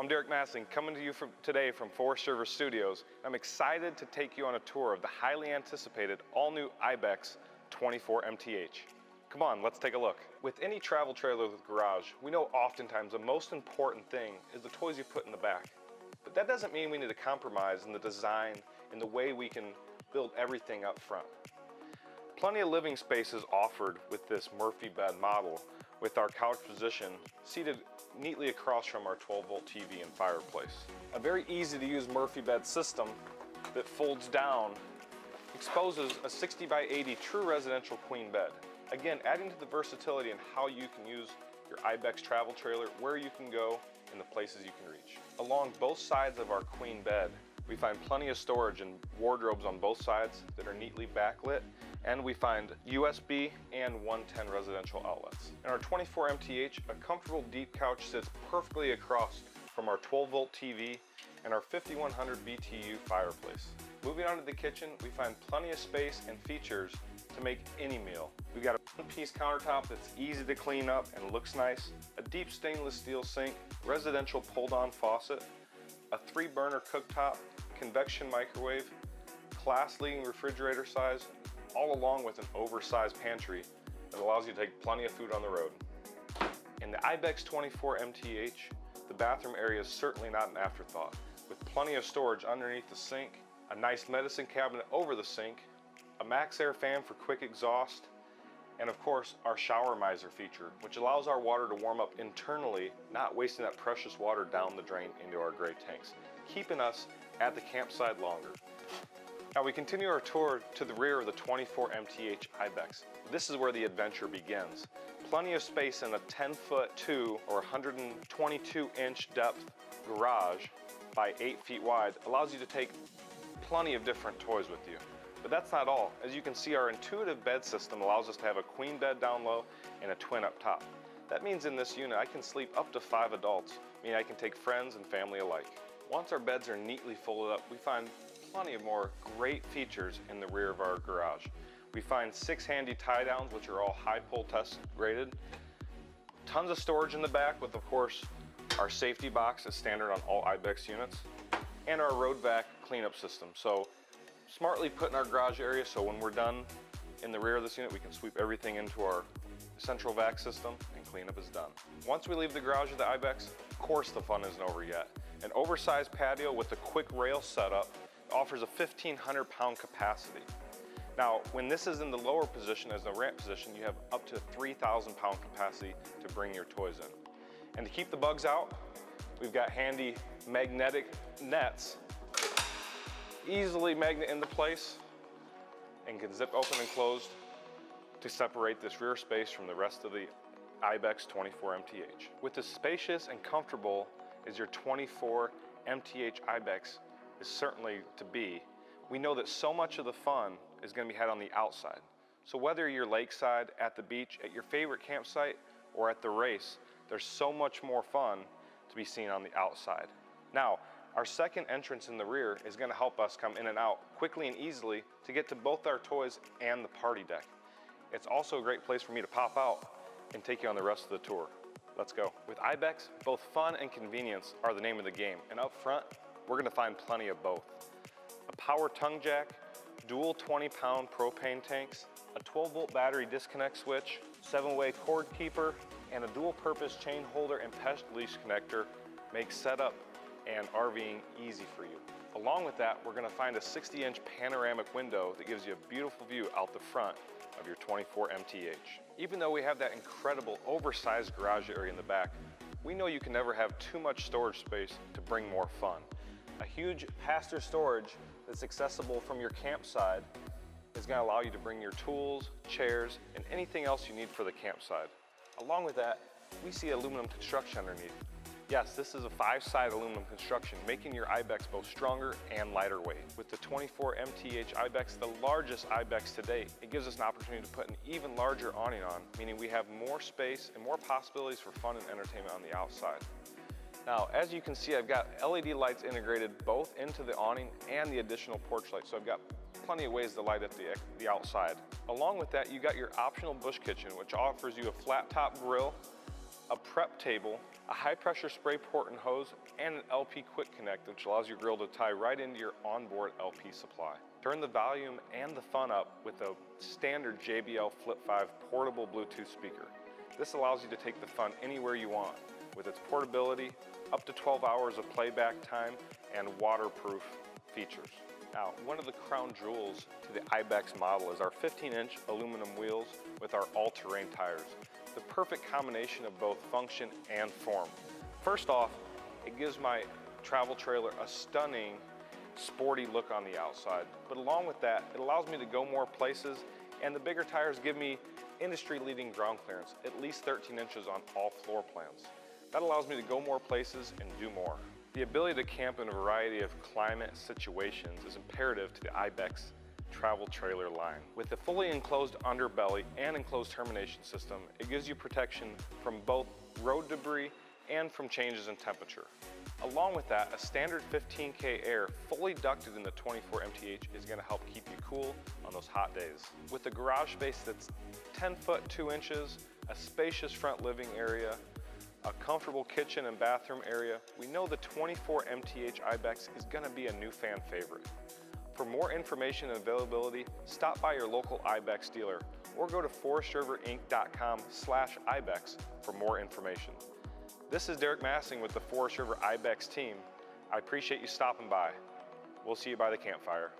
I'm Derek Massing, coming to you today from Forest River Studios. I'm excited to take you on a tour of the highly anticipated all-new IBEX 24 MTH. Come on, let's take a look. With any travel trailer with garage, we know oftentimes the most important thing is the toys you put in the back. But that doesn't mean we need to compromise in the design and the way we can build everything up front. Plenty of living space is offered with this Murphy bed model, with our couch position seated neatly across from our 12-volt TV and fireplace. A very easy-to-use Murphy bed system that folds down exposes a 60 by 80 true residential queen bed. Again, adding to the versatility in how you can use your IBEX travel trailer, where you can go, and the places you can reach. Along both sides of our queen bed, we find plenty of storage and wardrobes on both sides that are neatly backlit, and we find USB and 110 residential outlets. In our 24 MTH, a comfortable deep couch sits perfectly across from our 12-volt TV and our 5100 BTU fireplace. Moving on to the kitchen, we find plenty of space and features to make any meal. We've got a one-piece countertop that's easy to clean up and looks nice, a deep stainless steel sink, residential pull-down faucet, a 3-burner cooktop, convection microwave, class-leading refrigerator size, all along with an oversized pantry that allows you to take plenty of food on the road. In the IBEX 24 MTH, the bathroom area is certainly not an afterthought, with plenty of storage underneath the sink, a nice medicine cabinet over the sink, a max air fan for quick exhaust, and of course our shower miser feature, which allows our water to warm up internally, not wasting that precious water down the drain into our gray tanks, keeping us at the campsite longer. Now we continue our tour to the rear of the 24 MTH IBEX. This is where the adventure begins. Plenty of space in a 10'2" or 122-inch depth garage by 8 feet wide allows you to take plenty of different toys with you. But that's not all. As you can see, our intuitive bed system allows us to have a queen bed down low and a twin up top. That means in this unit I can sleep up to 5 adults, meaning I can take friends and family alike. Once our beds are neatly folded up, we find plenty of more great features in the rear of our garage. We find 6 handy tie downs, which are all high pull test rated. Tons of storage in the back with, of course, our safety box is standard on all IBEX units, and our road vac cleanup system. So smartly put in our garage area, so when we're done in the rear of this unit, we can sweep everything into our central vac system and cleanup is done. Once we leave the garage of the IBEX, of course the fun isn't over yet. An oversized patio with a quick rail setup offers a 1,500-pound capacity. Now, when this is in the lower position, as the ramp position, you have up to 3,000-pound capacity to bring your toys in. And to keep the bugs out, we've got handy magnetic nets, easily magnet into place, and can zip open and closed to separate this rear space from the rest of the IBEX 24 MTH. With as spacious and comfortable as your 24 MTH IBEX is certainly to be, we know that so much of the fun is going to be had on the outside. So whether you're lakeside, at the beach, at your favorite campsite, or at the race, there's so much more fun to be seen on the outside. Now, our second entrance in the rear is going to help us come in and out quickly and easily to get to both our toys and the party deck. It's also a great place for me to pop out and take you on the rest of the tour. Let's go. With IBEX, both fun and convenience are the name of the game, and up front, we're going to find plenty of both. A power tongue jack, dual 20-pound propane tanks, a 12-volt battery disconnect switch, 7-way cord keeper, and a dual-purpose chain holder and pet leash connector make setup and RVing easy for you. Along with that, we're going to find a 60-inch panoramic window that gives you a beautiful view out the front of your 24 MTH. Even though we have that incredible oversized garage area in the back, we know you can never have too much storage space to bring more fun. A huge pass-through storage that's accessible from your campsite is going to allow you to bring your tools, chairs, and anything else you need for the campsite. Along with that, we see aluminum construction underneath. Yes, this is a 5-side aluminum construction, making your IBEX both stronger and lighter weight. With the 24 MTH IBEX, the largest IBEX to date, it gives us an opportunity to put an even larger awning on, meaning we have more space and more possibilities for fun and entertainment on the outside. Now, as you can see, I've got LED lights integrated both into the awning and the additional porch light, so I've got plenty of ways to light up the outside. Along with that, you got your optional bush kitchen, which offers you a flat top grill, a prep table, a high pressure spray port and hose, and an LP quick connect, which allows your grill to tie right into your onboard LP supply. Turn the volume and the fun up with a standard JBL Flip 5 portable Bluetooth speaker. This allows you to take the fun anywhere you want with its portability, up to 12 hours of playback time, and waterproof features. Now, one of the crown jewels to the IBEX model is our 15-inch aluminum wheels with our all-terrain tires, the perfect combination of both function and form. First off, it gives my travel trailer a stunning, sporty look on the outside, but along with that, it allows me to go more places, and the bigger tires give me industry-leading ground clearance, at least 13 inches on all floor plans. That allows me to go more places and do more. The ability to camp in a variety of climate situations is imperative to the IBEX travel trailer line. With the fully enclosed underbelly and enclosed termination system, it gives you protection from both road debris and from changes in temperature. Along with that, a standard 15K air fully ducted in the 24 MTH is gonna help keep you cool on those hot days. With the garage space that's 10 foot 2 inches, a spacious front living area, a comfortable kitchen and bathroom area, we know the 24 MTH IBEX is going to be a new fan favorite. For more information and availability, stop by your local IBEX dealer or go to forestriverinc.com/IBEX for more information. This is Derek Massing with the Forest River IBEX team. I appreciate you stopping by. We'll see you by the campfire.